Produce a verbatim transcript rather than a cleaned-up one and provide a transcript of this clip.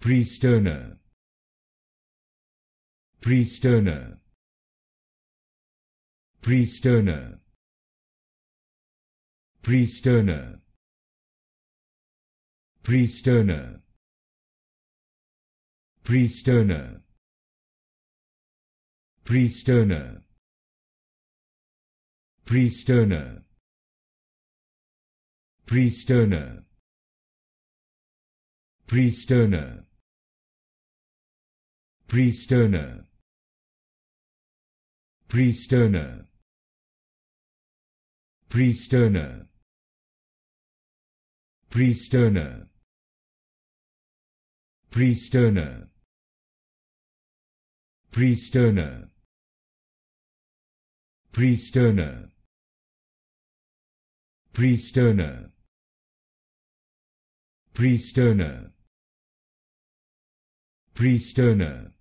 Presterna. Presterna. Presterna. Presterna. Presterna. Presterna. Presterna. Presterna. Presterna. Presterna. Presterna. Presterna. Presterna. Presterna. Presterna. Presterna. Presterna. Presterna. Presterna. Presterna.